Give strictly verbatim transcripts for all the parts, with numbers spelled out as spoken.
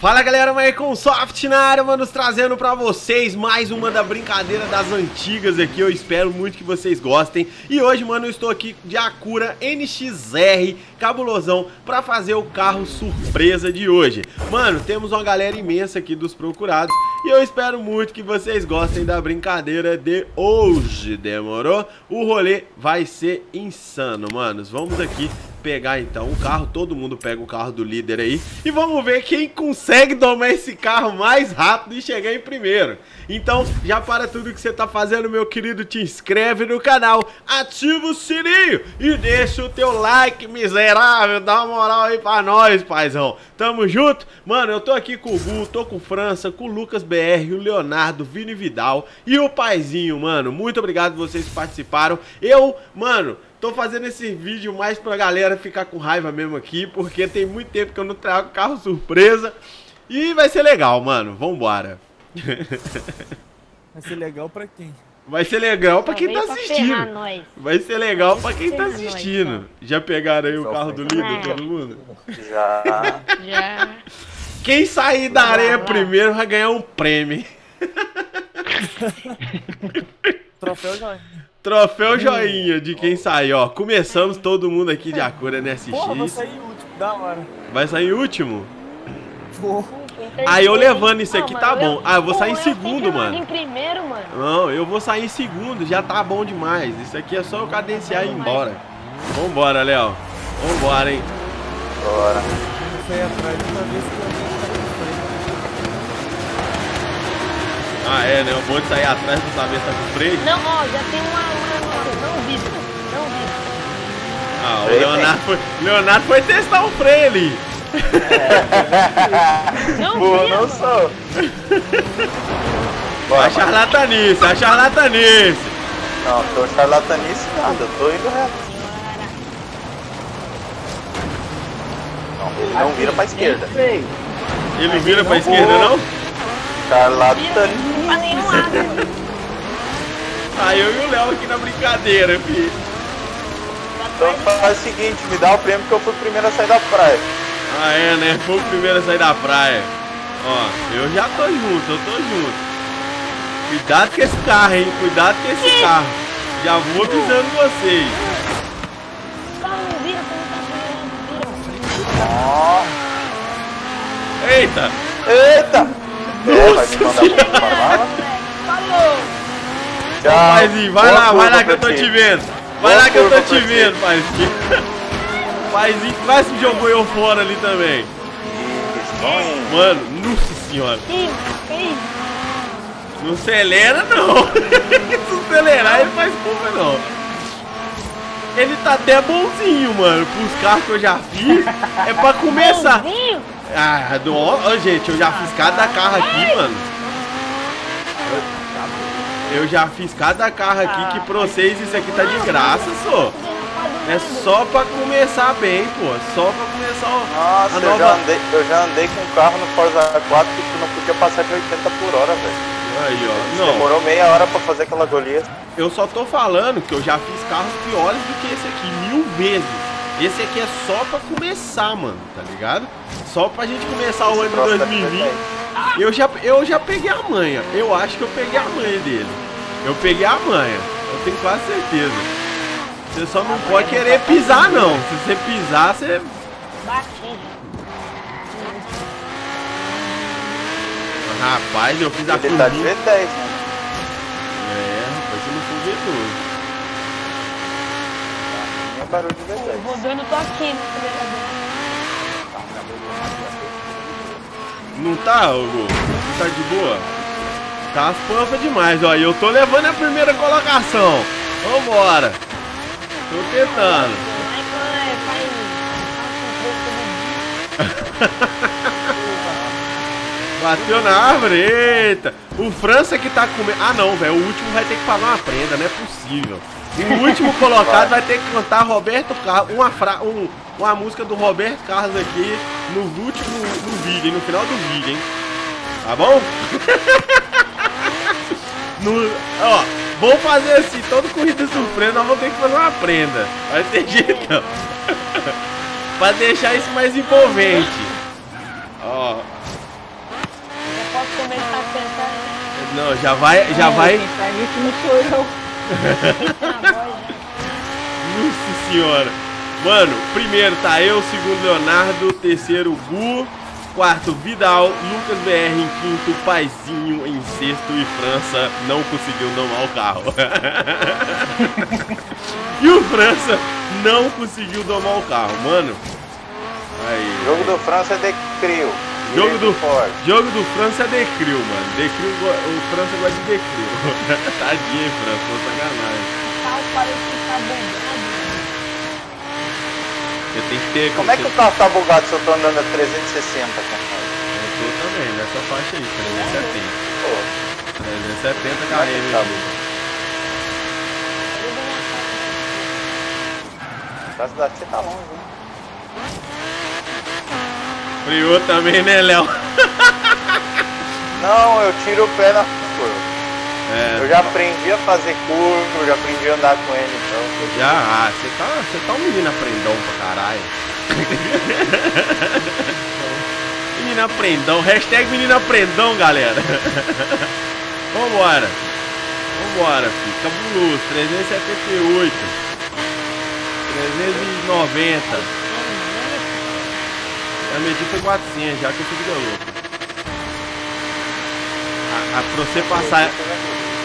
Fala galera, Microsoft na área, mano, trazendo pra vocês mais uma da brincadeira das antigas aqui. Eu espero muito que vocês gostem. E hoje, mano, eu estou aqui de Acura N X R, cabulosão, pra fazer o carro surpresa de hoje. Mano, temos uma galera imensa aqui dos procurados e eu espero muito que vocês gostem da brincadeira de hoje, demorou? O rolê vai ser insano, manos. Vamos aqui pegar então o carro, todo mundo pega o carro do líder aí e vamos ver quem consegue domar esse carro mais rápido e chegar em primeiro. Então já para tudo que você tá fazendo, meu querido, te inscreve no canal, ativa o sininho e deixa o teu like, miserável, dá uma moral aí pra nós, paizão. Tamo junto? Mano, eu tô aqui com o Gu, tô com o França, com o Lucas B R, o Leonardo, Vini Vidal e o Paizinho, mano. Muito obrigado vocês que participaram. Eu, mano, tô fazendo esse vídeo mais pra galera ficar com raiva mesmo aqui, porque tem muito tempo que eu não trago carro surpresa. E vai ser legal, mano. Vambora. Vai ser legal pra quem? Vai ser legal pra quem tá assistindo. Vai ser legal pra quem tá assistindo. Já pegaram aí o carro do líder, todo mundo? Já. Já. Quem sair da areia primeiro vai ganhar um prêmio. Troféu joia. Troféu joinha de quem sair, ó. Começamos todo mundo aqui de Acura N S X. Porra, vai sair último, da hora. Vai sair último? Porra. Aí eu levando isso aqui, tá bom. Ah, eu vou sair em segundo, mano. Em primeiro, mano. Não, eu vou sair em segundo, já tá bom demais. Isso aqui é só eu cadenciar e ir embora. Vambora, Léo. Vambora, hein. Bora. Ah, é, né? O monte sair atrás do saber tá com freio. Não, ó, já tem uma... Não vi, não vi. Ah, o Leonardo foi, Leonardo foi testar o freio ali. É. Não vi, não sou. A charlatanice, a charlatanice. Não, tô charlatanice nada, eu tô indo reto. Não, ele não vira pra esquerda. Ele vira pra esquerda, não? Charlatanice. Ah, eu e o Léo aqui na brincadeira, filho. Então faz o seguinte, me dá o prêmio que eu fui o primeiro a sair da praia. Ah, é, né? Fui o primeiro a sair da praia. Ó, eu já tô junto, eu tô junto. Cuidado com esse carro, hein? Cuidado com esse carro. Já vou avisando vocês. Eita! Eita! Nossa, tchau, paizinho, vai lá, vai lá que eu tô te vendo. Vai lá que eu tô te vendo, paizinho. Paizinho, quase se jogou eu fora ali também. Mano, nossa senhora. Não acelera não. Se acelerar ele faz culpa não. Ele tá até bonzinho, mano. Pros carros que eu já fiz, é pra começar. Ah, do... oh, gente, eu já fiz cada carro aqui, mano. Eu já fiz cada carro aqui que pra vocês isso aqui tá de graça, só. É só pra começar bem, pô. Só pra começar a Nossa, nova... eu, já andei, eu já andei com um carro no Forza quatro que tu não podia passar de oitenta por hora, velho. Aí, ó. Não. Demorou meia hora pra fazer aquela goleta. Eu só tô falando que eu já fiz carros piores do que esse aqui, mil vezes. Esse aqui é só pra começar, mano, tá ligado? Só pra gente começar o ano de dois mil e vinte. Eu já, eu já peguei a manha. Eu acho que eu peguei a manha dele. Eu peguei a manha. Eu tenho quase certeza. Você só não pode querer pisar, não. Se você pisar, você... Rapaz, eu fiz a curva. Ele tá de V dez, né? É, rapaz, eu não fui V doze. Barulho de verdade. Vou dando toque no acelerador. Não tá, Hugo? Não tá de boa? Tá as pampas demais, ó. E eu tô levando a primeira colocação. Vambora. Tô tentando. Bateu na árvore. Eita. O França que tá comendo. Ah, não, velho. O último vai ter que pagar uma prenda. Não é possível. O último colocado vai ter que cantar Roberto Carlos, uma, fra... um, uma música do Roberto Carlos aqui no último no vídeo, hein? No final do vídeo, hein? Tá bom? no... Ó, vou fazer assim, toda corrida surpresa, nós vamos ter que fazer uma prenda. Vai ter jeito não. Pra deixar isso mais envolvente. Ó, Não, já vai, já é, vai. Quem tá nítido sou eu. Nossa senhora. Mano, primeiro tá eu, segundo Leonardo, terceiro Gu, quarto Vidal, Lucas B R em quinto, Paizinho em sexto e França não conseguiu domar o carro. E o França não conseguiu domar o carro, mano. Aí, jogo do França é decrio. Jogo do, jogo do França é decrio, mano. Decrio, o França gosta de decrio. Tadinho, hein, França, pô, sacanagem. Eu tenho que ter... Como é que o carro tá bugado se eu tô andando a trezentos e sessenta, cara? Eu tô também, nessa faixa aí, trezentos e setenta. Pô. trezentos e setenta km. Tá, da cidade você tá longe, né? Friou também, né, Léo? Não, eu tiro o pé na curva. É, eu já aprendi a fazer curva, eu já aprendi a andar com ele, então. Já, ah, você tá, você tá um menino aprendão pra caralho. Menino aprendão, hashtag menino aprendão, galera. Vambora. Vambora, filho. Cabuloso, trezentos e setenta e oito. trezentos e noventa. A medida foi quatrocentos, já que eu fui de louco. A, a, pra você passar...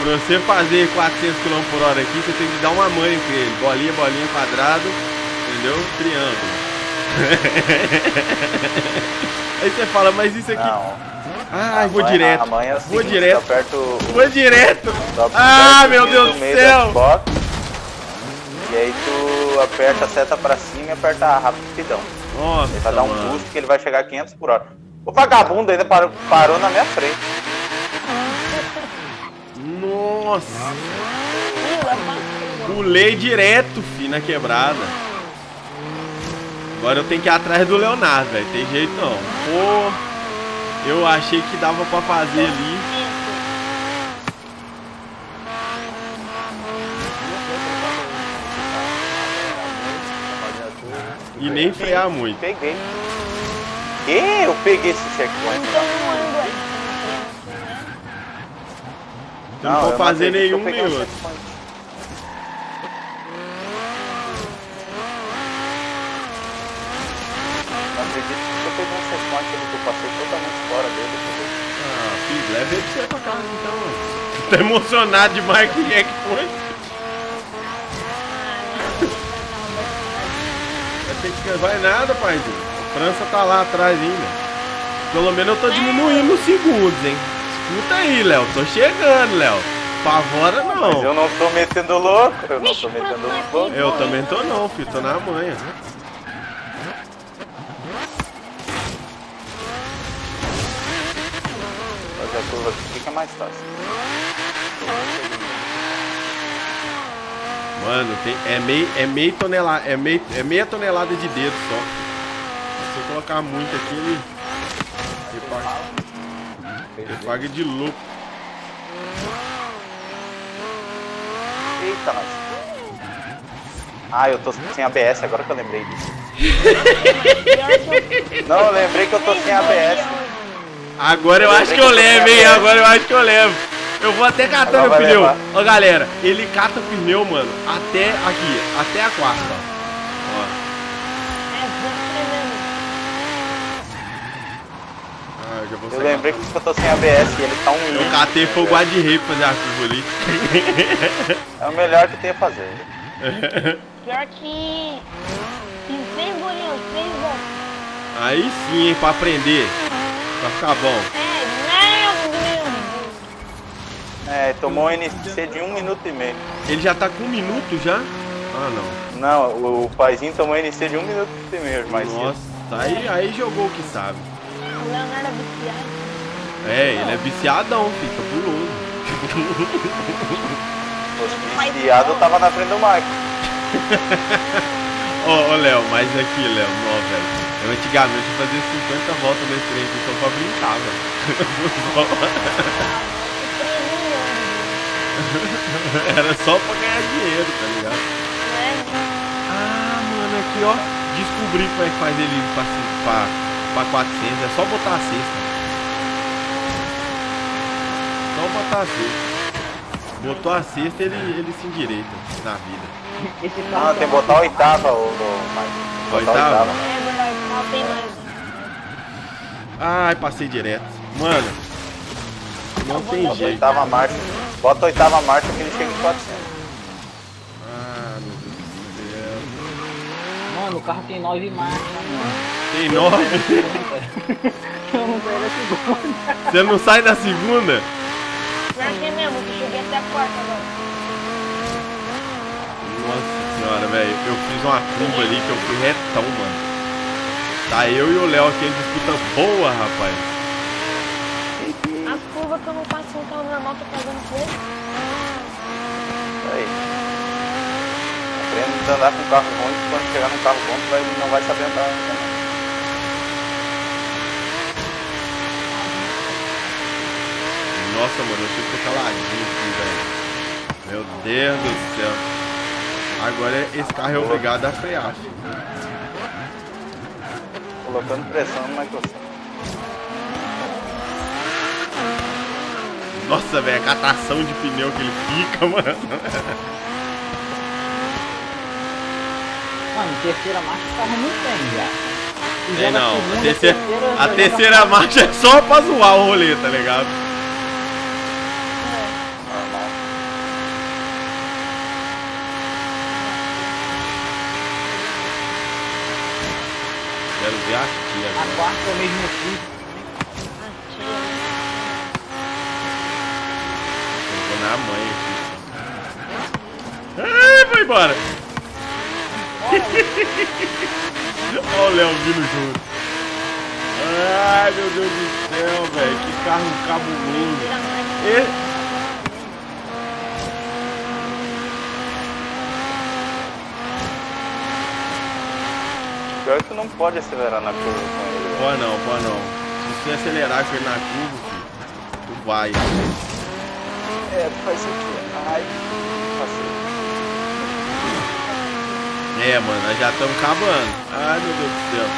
Pra você fazer quatrocentos quilômetros por hora aqui, você tem que dar uma mãe pra ele. Bolinha, bolinha, quadrado, entendeu? Triângulo. Aí você fala, mas isso aqui... Não. Ah, vou mãe, direto. É o vou direto. Aperto o... Vou direto. Ah, meu Deus do céu. Box, e aí tu aperta a seta pra cima e aperta rapidão. Nossa, ele vai dar um mano. Boost que ele vai chegar a quinhentos por hora. O vagabundo ainda parou, parou na minha frente. Nossa! Pulei direto, filho, na quebrada. Agora eu tenho que ir atrás do Leonardo, velho. Tem jeito não. Pô, eu achei que dava pra fazer ali. E nem frear muito. Peguei. E eu peguei esse checkpoint. Não, não vou fazer não nenhum, nenhum. Um não acredito que eu peguei um checkpoint ali que eu passei totalmente fora dele. Ah, filho, leva ele pra você pra casa então. Tá emocionado demais com o checkpoint. Não vai nada, paizinho. A França tá lá atrás ainda. Pelo menos eu tô diminuindo os segundos, hein. Escuta aí, Léo, tô chegando, Léo. Pavora não. Mas eu não tô metendo louco, eu não tô metendo louco. Eu também tô não, filho, tô na manha. Fazer a curva aqui fica mais fácil. Mano, tem, é, meio, é, meio tonelada, é, meio, é meia tonelada de dedo só. Se eu colocar muito aqui, ele... ele pode... Ele paga de louco. Eita, nós. Ah, eu tô sem A B S, agora que eu lembrei disso. Não, eu lembrei que eu tô sem A B S. Agora eu, eu acho que eu, que eu levo, hein? Agora eu acho que eu levo. Eu vou até catar meu pneu. Levar. Ó, galera, ele cata o pneu, mano, até aqui, até a quarta. Ó. Eu, eu lembrei que eu tô sem A B S e ele tá um lindo. Eu catei foi o guarda-rei pra fazer a curva ali. É o melhor que tem a fazer. Pior que... Sem bolinho, sem bom. Aí sim, hein, pra aprender. Pra ficar bom. É, não, é, tomou o N C de um minuto e meio. Ele já tá com um minuto já? Ah, não. Não, o, o paizinho tomou o N C de um minuto e meio. Mas nossa, aí, aí jogou o que sabe. O Leonardo é viciado. É, ele é viciadão, fica puloso. Os viciados tava na frente do Mike. Ô, oh, oh, Léo, mas aqui, Léo, ó, velho. Eu antigamente fazia cinquenta voltas nesse trem aqui só pra brincar, velho. Era só pra ganhar dinheiro, tá ligado? Ah, mano, aqui, ó. Descobri como é que faz ele participar. Pra quatrocentos, é só botar a cesta. Só botar assist. Botou assist, ele, ele se endireita na vida. Esse ah, tem que botar a oitava, ou mais. Oitava? É, verdade, não tem mais. Ai, passei direto. Mano, não tem jeito. Bota oitava marcha. Bota oitava marcha que ele chega em quatrocentos. Ah, meu Deus do céu. Mano, o carro tem nove marchas, mano. Tem nove? Eu não saio da segunda. Você não sai da segunda? Não é mesmo, eu cheguei até a quarta agora. Nossa senhora, velho. Eu fiz uma curva ali que eu fui retão, mano. Tá eu e o Léo aqui, a disputa boa, rapaz. As curvas que eu não faço no carro normal, tô fazendo com ele. Aí. Aprende a andar com um carro bom, e quando chegar num carro bom, tu não vai saber andar também. Nossa, mano, eu achei que ficou caladinho aqui, velho. Meu Deus do céu. Agora esse carro é obrigado a frear. Colocando pressão no Microsoft. Nossa, velho, a catação de pneu que ele fica, mano. Mano, terceira marcha o carro não tem já. Tem não, a terceira, a terceira marcha é só pra zoar o rolê, tá ligado? Quero ver a tia. A quarta é o mesmo tipo. A tia. Eu vou na mãe aqui. Ai, vai embora. Olha o Léo vindo junto. Ai, meu Deus do céu, velho. Que carro cabuloso. E... tu não pode acelerar na curva com ele. Pode não, pode não. Se você acelerar com ele na curva, tu vai. É, tu faz sentido. Ai, passei. É, mano, nós já estamos acabando. Ai, meu Deus do céu.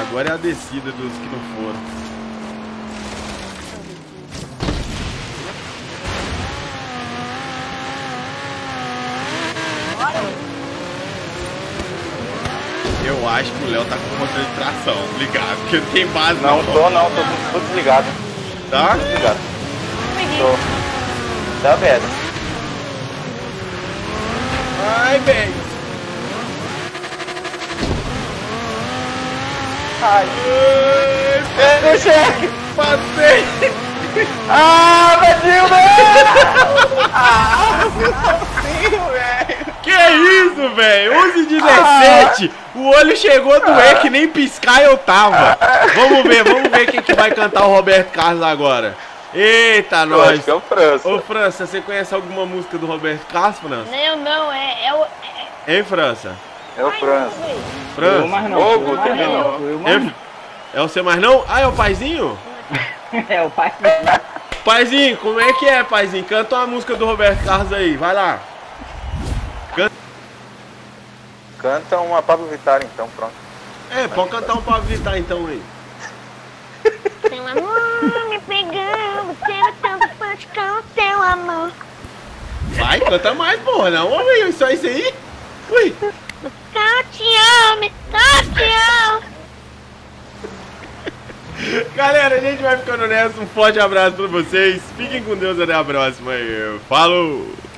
Agora é a descida dos que não foram. Eu acho que o Léo tá com controle de tração, ligado? Porque não tem base não. Não, tô não, tô, tô desligado. Tá? Tô desligado. Tô. Dá merda. Ai, velho. Ai. Ei, cheque. Passei. Ah, Brasil, velho. Ah, meu velho. Que isso, velho? onze e dezessete. O olho chegou a doer, que nem piscar eu tava. Vamos ver, vamos ver quem que vai cantar o Roberto Carlos agora. Eita, nós. Eu acho que é o França. Ô, França, você conhece alguma música do Roberto Carlos, França? Não, não, é... é o... É... Hein, França? É o França. França? Eu mais não. Fogo, eu mais não. Eu mais não. É o seu mais não? Ah, é o paizinho? É o paizinho. Paizinho, como é que é, paizinho? Canta uma música do Roberto Carlos aí, vai lá. Canta uma Pabllo Vittar então, pronto. É, pode cantar um Pabllo Vittar então aí. Seu amor me pegando, quero tanto forte com o teu amor. Vai, canta mais, porra, não, homem, só isso aí? Ui! Só te amo, só te amo. Galera, a gente vai ficando nessa, um forte abraço pra vocês. Fiquem com Deus, até a próxima. Falou!